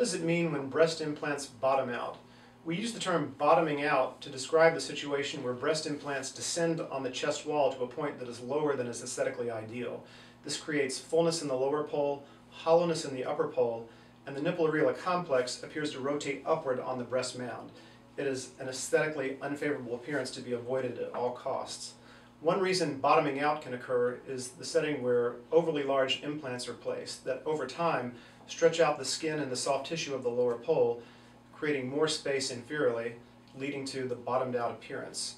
does it mean when breast implants bottom out? We use the term bottoming out to describe the situation where breast implants descend on the chest wall to a point that is lower than is aesthetically ideal. This creates fullness in the lower pole, hollowness in the upper pole, and the nipple-areola complex appears to rotate upward on the breast mound. It is an aesthetically unfavorable appearance to be avoided at all costs. One reason bottoming out can occur is the setting where overly large implants are placed that over time stretch out the skin and the soft tissue of the lower pole, creating more space inferiorly, leading to the bottomed out appearance.